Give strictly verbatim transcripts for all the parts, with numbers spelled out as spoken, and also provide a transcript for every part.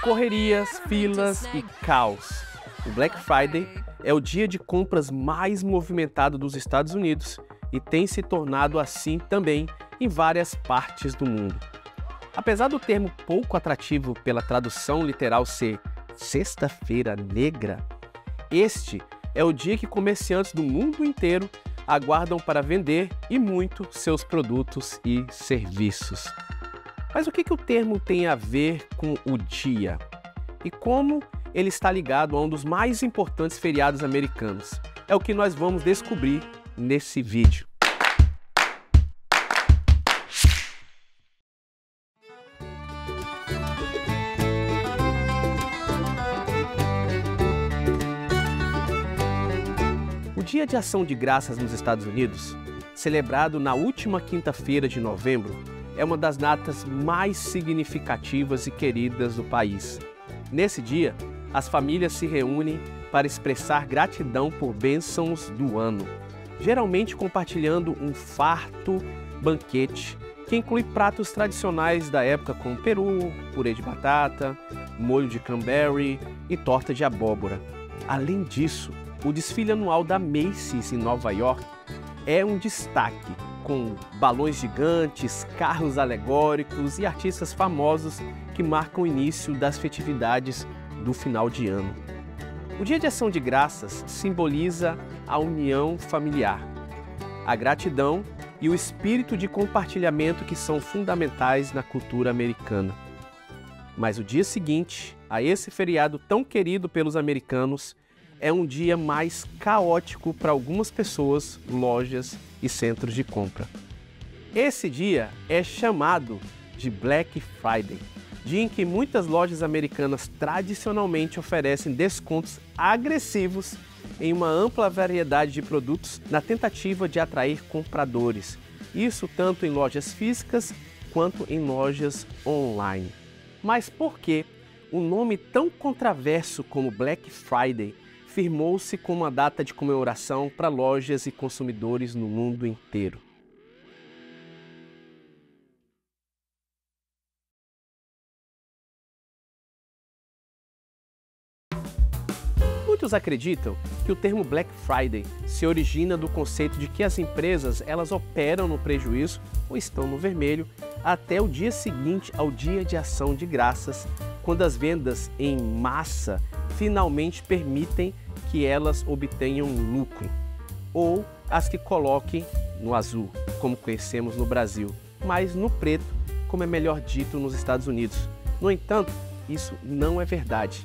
correrias, filas e caos. O Black Friday é o dia de compras mais movimentado dos Estados Unidos e tem se tornado assim também em várias partes do mundo. Apesar do termo pouco atrativo pela tradução literal ser Sexta-feira Negra, este é o dia que comerciantes do mundo inteiro aguardam para vender e muito seus produtos e serviços. Mas o que que o termo tem a ver com o dia? E como ele está ligado a um dos mais importantes feriados americanos? É o que nós vamos descobrir nesse vídeo. O Dia de Ação de Graças nos Estados Unidos, celebrado na última quinta-feira de novembro, é uma das datas mais significativas e queridas do país. Nesse dia, as famílias se reúnem para expressar gratidão por bênçãos do ano, geralmente compartilhando um farto banquete que inclui pratos tradicionais da época como peru, purê de batata, molho de cranberry e torta de abóbora. Além disso, o desfile anual da Macy's em Nova York é um destaque, com balões gigantes, carros alegóricos e artistas famosos que marcam o início das festividades do final de ano. O Dia de Ação de Graças simboliza a união familiar, a gratidão e o espírito de compartilhamento que são fundamentais na cultura americana. Mas o dia seguinte a esse feriado tão querido pelos americanos é um dia mais caótico para algumas pessoas, lojas e centros de compra. Esse dia é chamado de Black Friday, dia em que muitas lojas americanas tradicionalmente oferecem descontos agressivos em uma ampla variedade de produtos na tentativa de atrair compradores, isso tanto em lojas físicas quanto em lojas online. Mas por que um nome tão controverso como Black Friday firmou-se como uma data de comemoração para lojas e consumidores no mundo inteiro? Muitos acreditam que o termo Black Friday se origina do conceito de que as empresas elas operam no prejuízo ou estão no vermelho até o dia seguinte ao Dia de Ação de Graças, quando as vendas em massa finalmente permitem que elas obtenham lucro, ou as que coloquem no azul, como conhecemos no Brasil, mas no preto, como é melhor dito nos Estados Unidos. No entanto, isso não é verdade.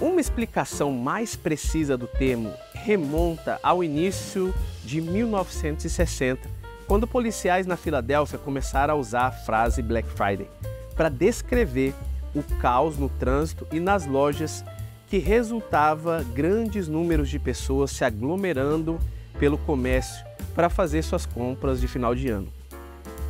Uma explicação mais precisa do termo remonta ao início de mil novecentos e sessenta, quando policiais na Filadélfia começaram a usar a frase Black Friday para descrever o caos no trânsito e nas lojas, que resultava grandes números de pessoas se aglomerando pelo comércio para fazer suas compras de final de ano.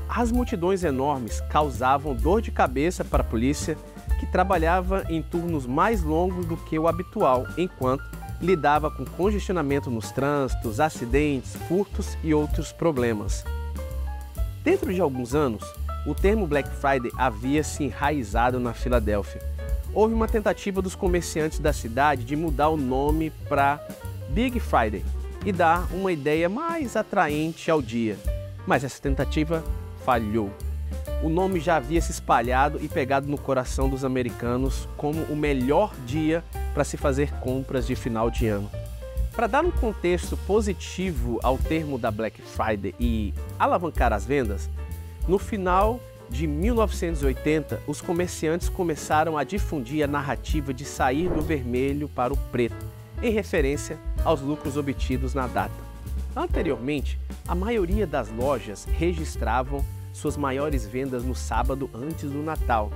As multidões enormes causavam dor de cabeça para a polícia, que trabalhava em turnos mais longos do que o habitual, enquanto lidava com congestionamento nos trânsitos, acidentes, furtos e outros problemas. Dentro de alguns anos, o termo Black Friday havia se enraizado na Filadélfia. Houve uma tentativa dos comerciantes da cidade de mudar o nome para Big Friday e dar uma ideia mais atraente ao dia, mas essa tentativa falhou. O nome já havia se espalhado e pegado no coração dos americanos como o melhor dia para se fazer compras de final de ano. Para dar um contexto positivo ao termo da Black Friday e alavancar as vendas, no final de mil novecentos e oitenta, os comerciantes começaram a difundir a narrativa de sair do vermelho para o preto, em referência aos lucros obtidos na data. Anteriormente, a maioria das lojas registravam suas maiores vendas no sábado antes do Natal.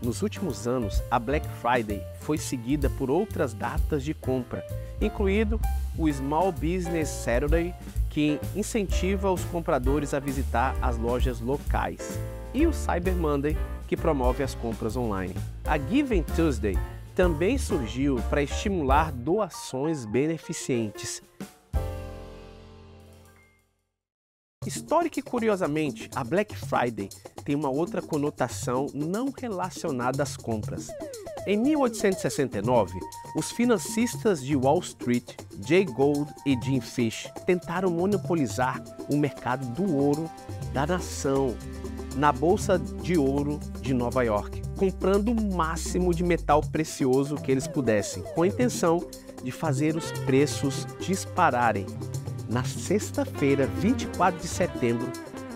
Nos últimos anos, a Black Friday foi seguida por outras datas de compra, incluindo o Small Business Saturday, que incentiva os compradores a visitar as lojas locais, e o Cyber Monday, que promove as compras online. A Giving Tuesday também surgiu para estimular doações beneficentes. Histórica e curiosamente, a Black Friday tem uma outra conotação não relacionada às compras. Em mil oitocentos e sessenta e nove, os financistas de Wall Street, Jay Gould e Jim Fisk, tentaram monopolizar o mercado do ouro da nação na Bolsa de Ouro de Nova York, comprando o máximo de metal precioso que eles pudessem, com a intenção de fazer os preços dispararem. Na sexta-feira, vinte e quatro de setembro,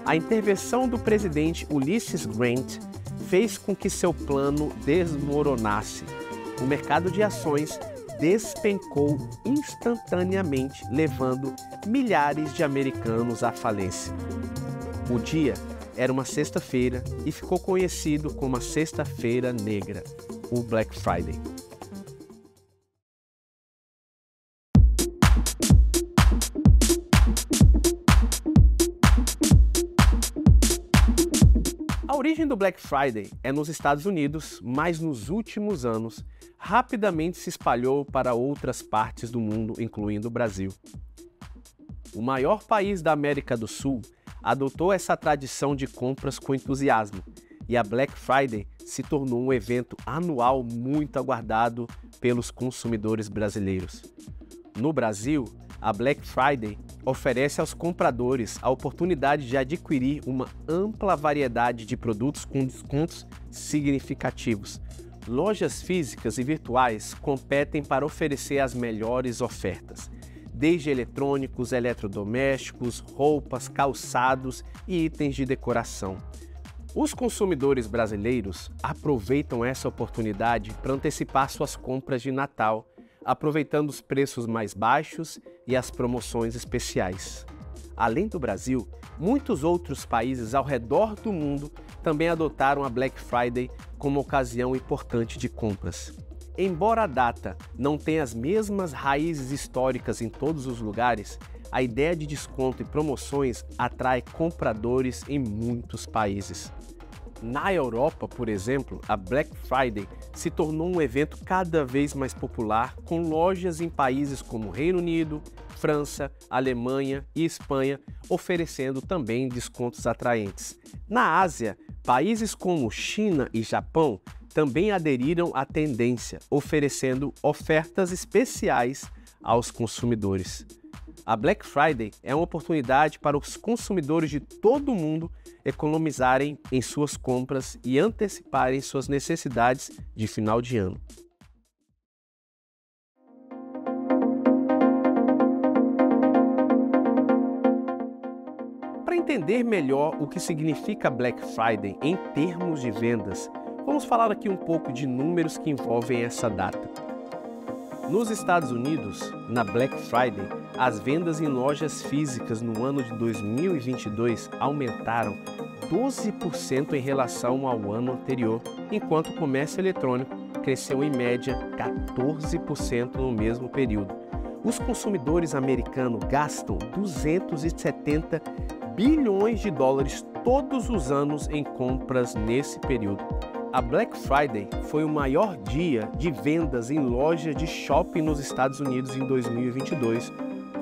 a intervenção do presidente Ulysses Grant fez com que seu plano desmoronasse. O mercado de ações despencou instantaneamente, levando milhares de americanos à falência. O dia era uma sexta-feira e ficou conhecido como a Sexta-feira Negra, o Black Friday. A origem do Black Friday é nos Estados Unidos, mas nos últimos anos rapidamente se espalhou para outras partes do mundo, incluindo o Brasil. O maior país da América do Sul adotou essa tradição de compras com entusiasmo, e a Black Friday se tornou um evento anual muito aguardado pelos consumidores brasileiros. No Brasil, a Black Friday oferece aos compradores a oportunidade de adquirir uma ampla variedade de produtos com descontos significativos. Lojas físicas e virtuais competem para oferecer as melhores ofertas, desde eletrônicos, eletrodomésticos, roupas, calçados e itens de decoração. Os consumidores brasileiros aproveitam essa oportunidade para antecipar suas compras de Natal, aproveitando os preços mais baixos e as promoções especiais. Além do Brasil, muitos outros países ao redor do mundo também adotaram a Black Friday como ocasião importante de compras. Embora a data não tenha as mesmas raízes históricas em todos os lugares, a ideia de desconto e promoções atrai compradores em muitos países. Na Europa, por exemplo, a Black Friday se tornou um evento cada vez mais popular, com lojas em países como Reino Unido, França, Alemanha e Espanha oferecendo também descontos atraentes. Na Ásia, países como China e Japão também aderiram à tendência, oferecendo ofertas especiais aos consumidores. A Black Friday é uma oportunidade para os consumidores de todo o mundo economizarem em suas compras e anteciparem suas necessidades de final de ano. Para entender melhor o que significa Black Friday em termos de vendas, vamos falar aqui um pouco de números que envolvem essa data. Nos Estados Unidos, na Black Friday, as vendas em lojas físicas no ano de dois mil e vinte e dois aumentaram doze por cento em relação ao ano anterior, enquanto o comércio eletrônico cresceu em média quatorze por cento no mesmo período. Os consumidores americanos gastam duzentos e setenta bilhões de dólares todos os anos em compras nesse período. A Black Friday foi o maior dia de vendas em lojas de shopping nos Estados Unidos em dois mil e vinte e dois,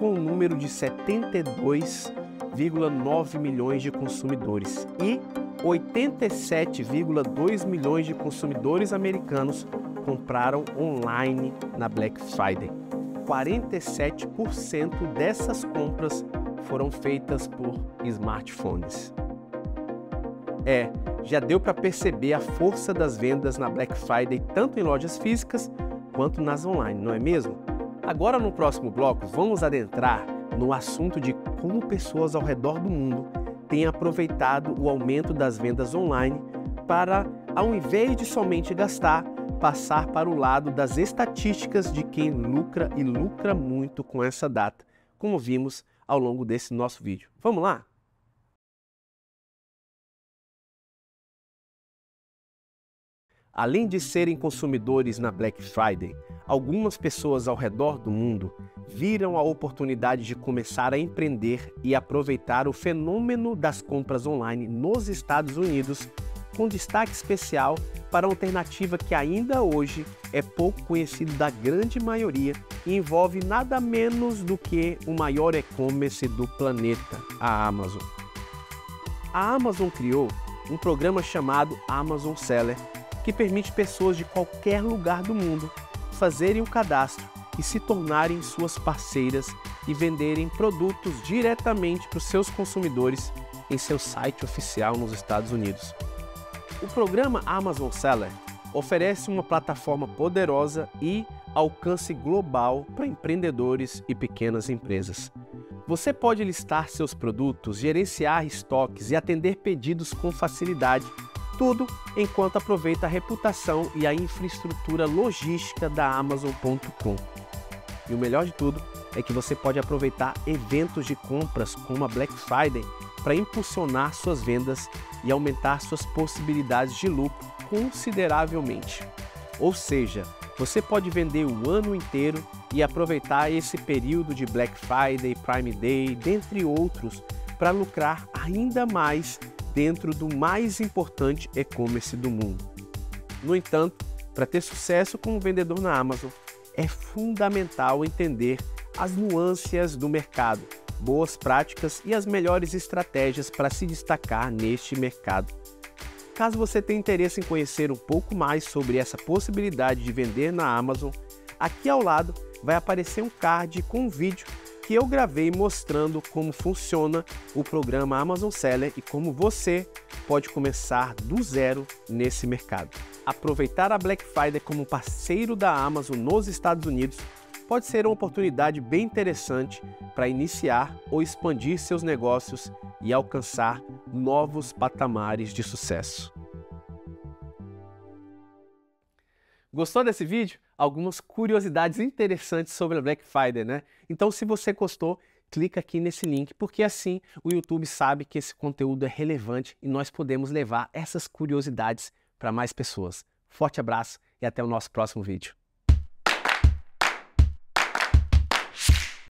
com um número de setenta e dois vírgula nove milhões de consumidores e oitenta e sete vírgula dois milhões de consumidores americanos compraram online na Black Friday. quarenta e sete por cento dessas compras foram feitas por smartphones. É, já deu para perceber a força das vendas na Black Friday tanto em lojas físicas quanto nas online, não é mesmo? Agora no próximo bloco vamos adentrar no assunto de como pessoas ao redor do mundo têm aproveitado o aumento das vendas online para, ao invés de somente gastar, passar para o lado das estatísticas de quem lucra e lucra muito com essa data, como vimos ao longo desse nosso vídeo. Vamos lá? Além de serem consumidores na Black Friday, algumas pessoas ao redor do mundo viram a oportunidade de começar a empreender e aproveitar o fenômeno das compras online nos Estados Unidos com destaque especial para uma alternativa que ainda hoje é pouco conhecida da grande maioria e envolve nada menos do que o maior e-commerce do planeta, a Amazon. A Amazon criou um programa chamado Amazon Seller, que permite pessoas de qualquer lugar do mundo fazerem o cadastro e se tornarem suas parceiras e venderem produtos diretamente para os seus consumidores em seu site oficial nos Estados Unidos. O programa Amazon Seller oferece uma plataforma poderosa e alcance global para empreendedores e pequenas empresas. Você pode listar seus produtos, gerenciar estoques e atender pedidos com facilidade, tudo enquanto aproveita a reputação e a infraestrutura logística da Amazon ponto com. E o melhor de tudo é que você pode aproveitar eventos de compras como a Black Friday para impulsionar suas vendas e aumentar suas possibilidades de lucro consideravelmente. Ou seja, você pode vender o ano inteiro e aproveitar esse período de Black Friday, Prime Day, dentre outros, para lucrar ainda mais dentro do mais importante e-commerce do mundo. No entanto, para ter sucesso como vendedor na Amazon, é fundamental entender as nuances do mercado, boas práticas e as melhores estratégias para se destacar neste mercado. Caso você tenha interesse em conhecer um pouco mais sobre essa possibilidade de vender na Amazon, aqui ao lado vai aparecer um card com um vídeo que eu gravei mostrando como funciona o programa Amazon Seller e como você pode começar do zero nesse mercado. Aproveitar a Black Friday como parceiro da Amazon nos Estados Unidos pode ser uma oportunidade bem interessante para iniciar ou expandir seus negócios e alcançar novos patamares de sucesso. Gostou desse vídeo? Algumas curiosidades interessantes sobre a Black Friday, né? Então, se você gostou, clica aqui nesse link, porque assim o YouTube sabe que esse conteúdo é relevante e nós podemos levar essas curiosidades para mais pessoas. Forte abraço e até o nosso próximo vídeo.